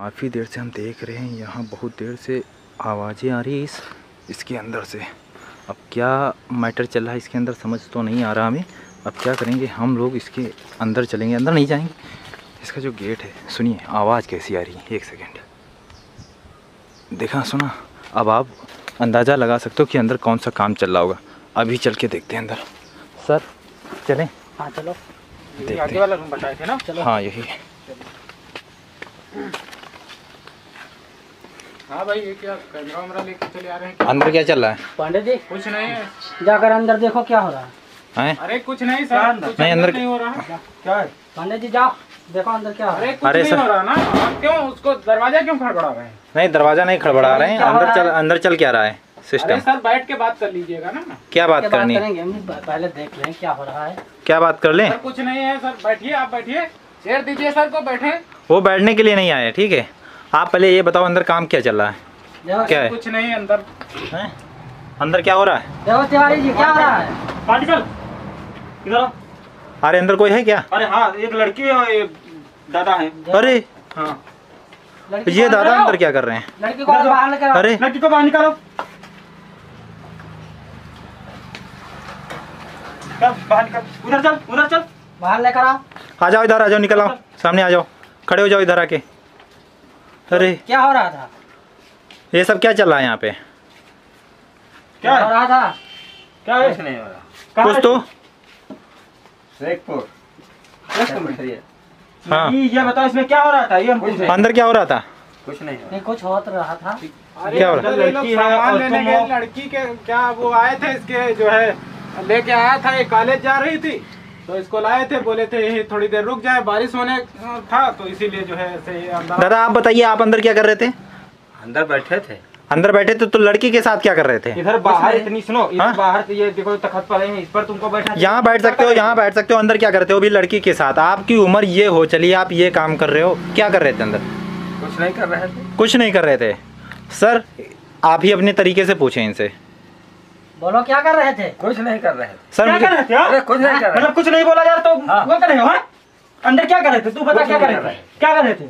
काफ़ी देर से हम देख रहे हैं, यहाँ बहुत देर से आवाज़ें आ रही है इसके अंदर से। अब क्या मैटर चल रहा है इसके अंदर समझ तो नहीं आ रहा हमें। अब क्या करेंगे हम लोग, इसके अंदर चलेंगे, अंदर नहीं जाएंगे। इसका जो गेट है, सुनिए आवाज़ कैसी आ रही है। एक सेकेंड, देखा सुना, अब आप अंदाज़ा लगा सकते हो कि अंदर कौन सा काम चल रहा होगा। अभी चल के देखते हैं अंदर। सर चलें? हाँ चलो, देखते आगे वाला रूम बताए थे ना, चलो। हाँ यही है। हाँ भाई, ये क्या कैमरा वैमरा लेके चले आ रहे हैं? अंदर क्या चल रहा है पांडे जी? कुछ नहीं है, जाकर अंदर देखो क्या हो रहा है। अरे कुछ नहीं सर, नहीं अंदर नहीं हो रहा है। क्या है पांडे जी, जाओ देखो अंदर क्या हो रहा है। अरे सर हो रहा ना, आप क्यों उसको दरवाजा क्यों खड़बड़ा रहे हैं? नहीं दरवाजा नहीं खड़बड़ा रहे हैं, अंदर चल क्या रहा है सिस्टम। सर बैठ के बात कर लीजिएगा ना। क्या बात करनी है, पहले देख लें क्या हो रहा है। क्या बात कर लें? कुछ नहीं है सर, बैठिए आप, बैठिए, चेयर दीजिए सर को, बैठे। वो बैठने के लिए नहीं आए, ठीक है। आप पहले ये बताओ अंदर काम क्या चल रहा है। क्या है? कुछ नहीं अंदर है। अंदर क्या हो रहा है? देखो तिवारी जी क्या हो रहा है। पार्टिकल इधर आओ। अरे अंदर कोई है क्या? अरे हाँ, एक लड़की है, दादा है। अरे हाँ, ये दादा अंदर क्या कर रहे हैं? लड़की को बाहर निकालो। अरे लड़की को बाहर निकालो। उधर चल, उधर चल, बाहर लेकर आओ। आ जाओ इधर, आ जाओ, निकल आओ, सामने आ जाओ, खड़े हो जाओ इधर आके। अरे क्या हो रहा था? ये सब क्या चल रहा है यहाँ पे? क्या हो रहा था? क्या कुछ नहीं हो रहा, कुछ तो हाँ। ये बताओ इसमें क्या हो रहा था? ये अंदर क्या हो रहा था? कुछ नहीं, नहीं कुछ हो रहा था। क्या हो रहा था? लड़की के क्या वो आए थे, इसके जो है लेके आया था, ये कॉलेज जा रही थी तो इसको लाए थे, बोले थे यही थोड़ी देर रुक जाए, बारिश होने था तो इसीलिए जो है ऐसे। दादा आप बताइए, आप अंदर क्या कर रहे थे? अंदर बैठे थे। अंदर बैठे थे तो लड़की के साथ क्या कर रहे थे? इधर बाहर इतनी सुनो, इधर बाहर ये देखो तख्त पर है, इस पर तुमको बैठा, यहाँ बैठ सकते हो, यहाँ बैठ सकते हो। अंदर क्या करते हो भी लड़की के साथ? आपकी उम्र ये हो चलिए, आप ये काम कर रहे हो। क्या कर रहे थे अंदर? कुछ नहीं कर रहे थे। कुछ नहीं कर रहे थे सर, आप ही अपने तरीके से पूछे इनसे, बोलो क्या कर रहे थे? कुछ नहीं कर रहे थे सर, कुछ नहीं कर रहे, मतलब कुछ नहीं बोला यार। तो वो कर रहे हो अंदर, क्या कर रहे थे तू बता, क्या कर रहे थे? क्या कर रहे थे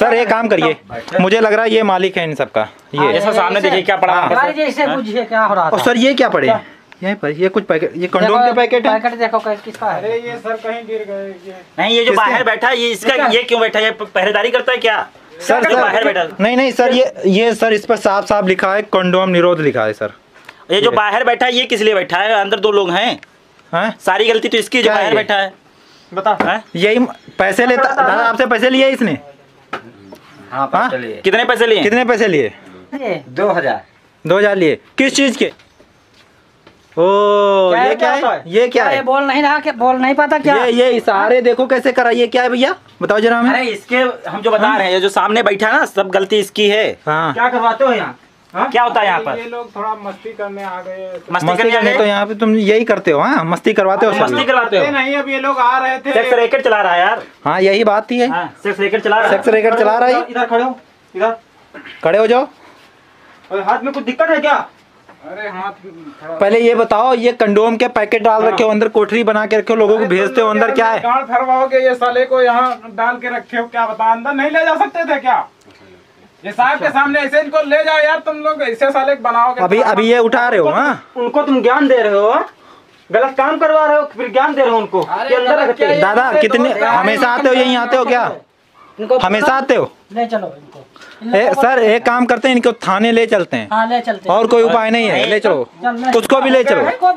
सर? एक काम करिए, मुझे लग रहा है ये मालिक है इन सबका। ये सर सामने देखिए क्या पड़ा है, इससे पूछिए क्या हो रहा था। सर ये क्या पड़े हैं यहीं पर? ये कुछ पैकेट, ये कंडोम के पैकेट है। पैकेट देखो किसका है। अरे ये सर कहीं गिर गए। नहीं ये जो बाहर बैठा है, ये इसका, ये क्यों बैठा है? पहरेदारी करता है क्या सर? बाहर बैठा नहीं, नहीं सर, ये सर इस पर साफ साफ लिखा है, कंडोम निरोध लिखा है सर। ये जो बाहर बैठा है ये किस लिए बैठा है? अंदर दो लोग हैं, सारी गलती तो इसकी, जो बाहर बैठा है। बता, यही पैसे लेता दादा, आपसे पैसे लिए इसने? हाँ, कितने पैसे लिए? कितने पैसे लिए? 2000 लिए। किस चीज के? ओ क्या ये, क्या है? ये क्या है? बोल नहीं रहा, बोल नहीं पाता क्या? ये इशारे देखो कैसे करा, ये क्या है भैया बताओ जरा हमें। अरे इसके हम जो बता रहे हैं, ये जो सामने बैठा है ना, सब गलती इसकी है। हाँ। क्या करवाते हो यहाँ? हाँ? क्या होता है यहाँ पर? ये लोग थोड़ा मस्ती करने आ गए। मस्ती करने तो यहाँ पे तुम यही करते हो। हाँ मस्ती करवाते हो, मस्ती करवाते हो। नहीं अब ये लोग आ रहे थे, सेक्स रैकेट चला रहा है यार। हाँ यही बात थी, सेक्स रैकेट चला रहा है, सेक्स रैकेट चला रहा है। इधर खड़े हो, इधर खड़े हो जाओ। अरे हाथ में कुछ दिक्कत है क्या? अरे हाथ पहले ये बताओ, ये कंडोम के पैकेट डाल रखे हो अंदर, कोठरी बना के रखे हो, लोगों को भेजते हो अंदर, क्या है? गाड़ फरमाओगे ये साले को, यहाँ डाल के रखे हो, क्या बता अंदर नहीं ले जा सकते थे क्या? ये साहब के सामने ऐसे इनको ले जाओ यार, तुम लोग ऐसे साले बनाओगे। अभी अभी ये उठा रहे हो, उनको तुम ज्ञान दे रहे हो, गलत काम करवा रहे हो, फिर ज्ञान दे रहे हो उनको अंदर। दादा कितने हमेशा आते हो, यहीं आते हो क्या? हमेशा आते हो? ले चलो इनको सर, एक काम करते हैं, इनको थाने ले चलते हैं। और कोई उपाय नहीं है, ले चलो, उसको भी ले चलो।